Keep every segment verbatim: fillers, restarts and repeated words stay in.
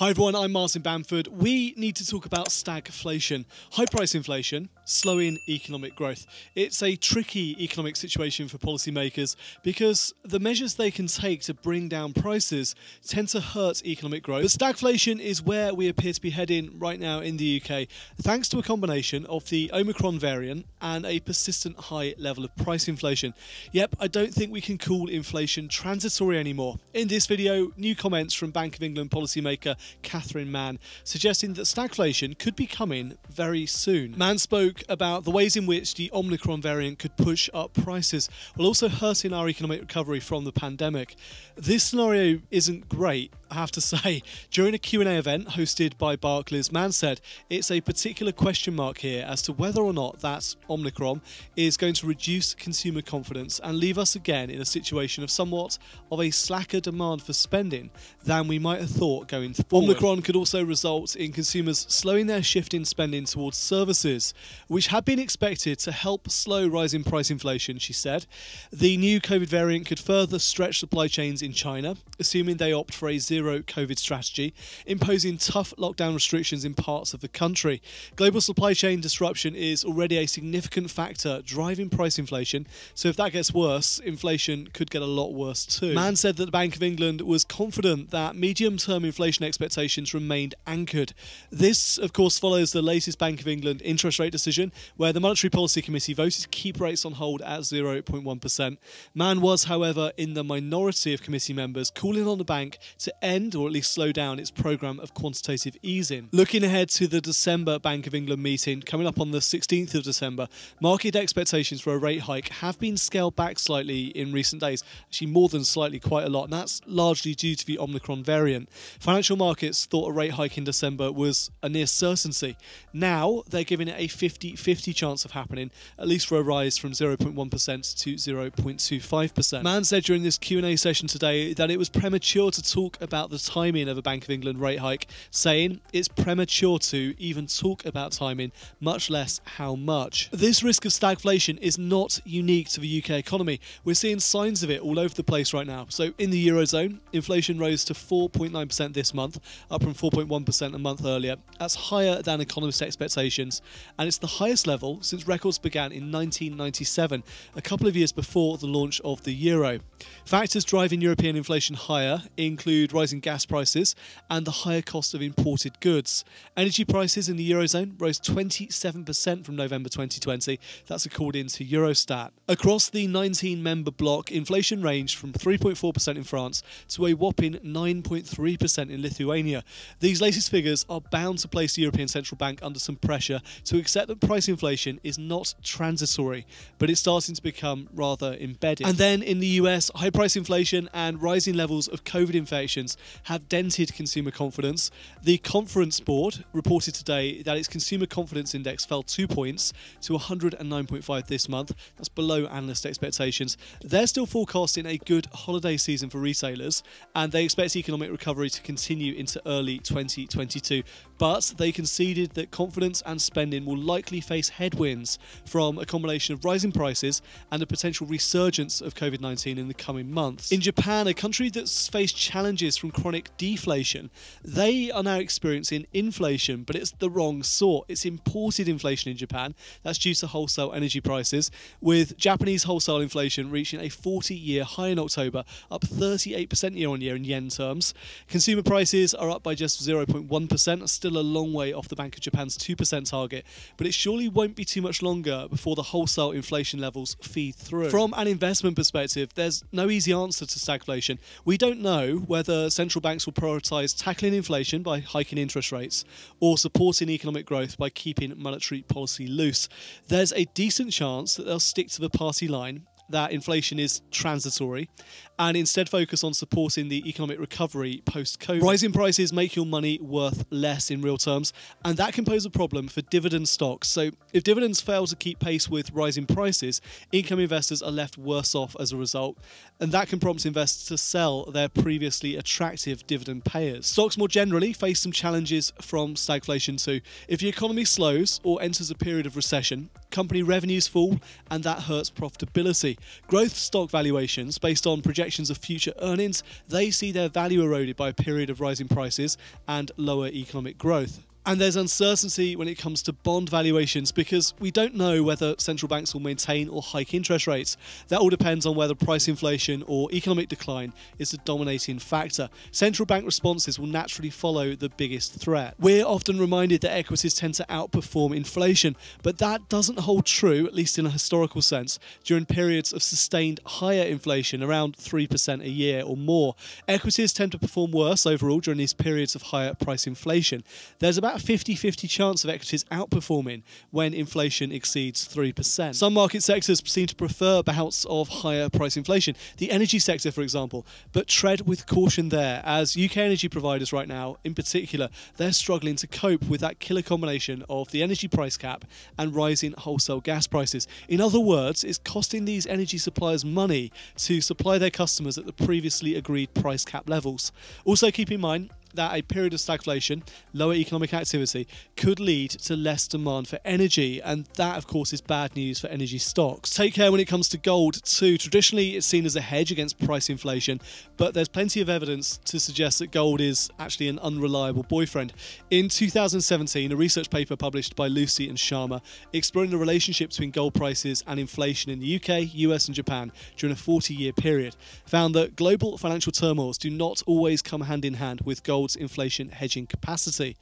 Hi everyone, I'm Martin Bamford. We need to talk about stagflation. High price inflation, slowing economic growth. It's a tricky economic situation for policymakers because the measures they can take to bring down prices tend to hurt economic growth. But stagflation is where we appear to be heading right now in the U K, thanks to a combination of the Omicron variant and a persistent high level of price inflation. Yep, I don't think we can call inflation transitory anymore. In this video, new comments from Bank of England policymaker Catherine Mann, suggesting that stagflation could be coming very soon. Mann spoke about the ways in which the Omicron variant could push up prices, while also hurting our economic recovery from the pandemic. This scenario isn't great, I have to say. During a Q and A event hosted by Barclays, Mann said it's a particular question mark here as to whether or not that Omicron is going to reduce consumer confidence and leave us again in a situation of somewhat of a slacker demand for spending than we might have thought going through. Omicron could also result in consumers slowing their shift in spending towards services, which had been expected to help slow rising price inflation, she said. The new COVID variant could further stretch supply chains in China, assuming they opt for a zero-COVID strategy, imposing tough lockdown restrictions in parts of the country. Global supply chain disruption is already a significant factor driving price inflation, so if that gets worse, inflation could get a lot worse too. Mann said that the Bank of England was confident that medium-term inflation expectations expectations remained anchored. This, of course, follows the latest Bank of England interest rate decision, where the Monetary Policy Committee voted to keep rates on hold at zero point one percent. Mann was, however, in the minority of committee members calling on the bank to end or at least slow down its programme of quantitative easing. Looking ahead to the December Bank of England meeting, coming up on the sixteenth of December, market expectations for a rate hike have been scaled back slightly in recent days, actually more than slightly, quite a lot, and that's largely due to the Omicron variant. Financial markets Markets thought a rate hike in December was a near certainty. Now they're giving it a fifty fifty chance of happening, at least for a rise from zero point one percent to zero point two five percent. Mann said during this Q and A session today that it was premature to talk about the timing of a Bank of England rate hike, saying it's premature to even talk about timing, much less how much. This risk of stagflation is not unique to the U K economy. We're seeing signs of it all over the place right now. So in the Eurozone, inflation rose to four point nine percent this month, up from four point one percent a month earlier. That's higher than economists' expectations, and it's the highest level since records began in nineteen ninety-seven, a couple of years before the launch of the euro. Factors driving European inflation higher include rising gas prices and the higher cost of imported goods. Energy prices in the eurozone rose twenty-seven percent from November twenty twenty. That's according to Eurostat. Across the nineteen member bloc, inflation ranged from three point four percent in France to a whopping nine point three percent in Lithuania. These latest figures are bound to place the European Central Bank under some pressure to accept that price inflation is not transitory, but it's starting to become rather embedded. And then in the U S, high price inflation and rising levels of COVID infections have dented consumer confidence. The Conference Board reported today that its Consumer Confidence Index fell two points to one hundred nine point five this month. That's below analyst expectations. They're still forecasting a good holiday season for retailers, and they expect economic recovery to continue into early twenty twenty-two, but they conceded that confidence and spending will likely face headwinds from a combination of rising prices and a potential resurgence of COVID nineteen in the coming months. In Japan, a country that's faced challenges from chronic deflation, they are now experiencing inflation, but it's the wrong sort. It's imported inflation in Japan. That's due to wholesale energy prices, with Japanese wholesale inflation reaching a forty-year high in October, up thirty-eight percent year-on-year in yen terms. Consumer prices are up by just zero point one percent, still a long way off the Bank of Japan's two percent target, but it surely won't be too much longer before the wholesale inflation levels feed through. From an investment perspective, there's no easy answer to stagflation. We don't know whether central banks will prioritise tackling inflation by hiking interest rates or supporting economic growth by keeping monetary policy loose. There's a decent chance that they'll stick to the party line that inflation is transitory and instead focus on supporting the economic recovery post-COVID. Rising prices make your money worth less in real terms, and that can pose a problem for dividend stocks. So if dividends fail to keep pace with rising prices, income investors are left worse off as a result, and that can prompt investors to sell their previously attractive dividend payers. Stocks more generally face some challenges from stagflation too. If the economy slows or enters a period of recession, company revenues fall, and that hurts profitability. Growth stock valuations, based on projections of future earnings, they see their value eroded by a period of rising prices and lower economic growth. And there's uncertainty when it comes to bond valuations because we don't know whether central banks will maintain or hike interest rates. That all depends on whether price inflation or economic decline is the dominating factor. Central bank responses will naturally follow the biggest threat. We're often reminded that equities tend to outperform inflation, but that doesn't hold true, at least in a historical sense, during periods of sustained higher inflation, around three percent a year or more. Equities tend to perform worse overall during these periods of higher price inflation. There's about a fifty fifty chance of equities outperforming when inflation exceeds three percent. Some market sectors seem to prefer bouts of higher price inflation, the energy sector for example, but tread with caution there, as U K energy providers right now in particular, they're struggling to cope with that killer combination of the energy price cap and rising wholesale gas prices. In other words, it's costing these energy suppliers money to supply their customers at the previously agreed price cap levels. Also keep in mind that a period of stagflation, lower economic activity, could lead to less demand for energy, and that of course is bad news for energy stocks. Take care when it comes to gold too. Traditionally it's seen as a hedge against price inflation, but there's plenty of evidence to suggest that gold is actually an unreliable boyfriend. In two thousand seventeen, a research paper published by Lucy and Sharma exploring the relationship between gold prices and inflation in the U K, U S and Japan during a forty year period found that global financial turmoils do not always come hand in hand with gold gold's inflation hedging capacity.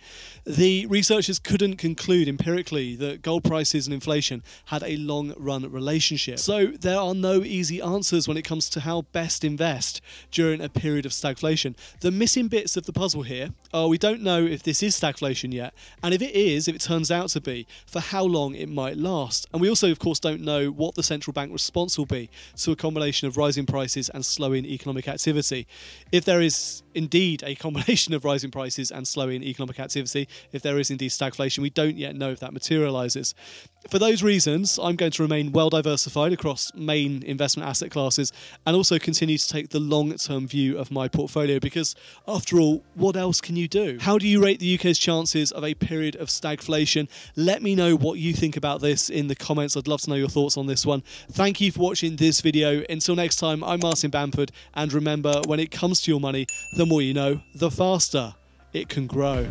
The researchers couldn't conclude empirically that gold prices and inflation had a long-run relationship. So there are no easy answers when it comes to how best invest during a period of stagflation. The missing bits of the puzzle here are we don't know if this is stagflation yet, and if it is, if it turns out to be, for how long it might last. And we also, of course, don't know what the central bank response will be to a combination of rising prices and slowing economic activity. If there is indeed a combination of rising prices and slowing economic activity, if there is indeed stagflation, we don't yet know if that materialises. For those reasons, I'm going to remain well diversified across main investment asset classes and also continue to take the long-term view of my portfolio because, after all, what else can you do? How do you rate the U K's chances of a period of stagflation? Let me know what you think about this in the comments. I'd love to know your thoughts on this one. Thank you for watching this video. Until next time, I'm Martin Bamford, and remember, when it comes to your money, the more you know, the faster it can grow.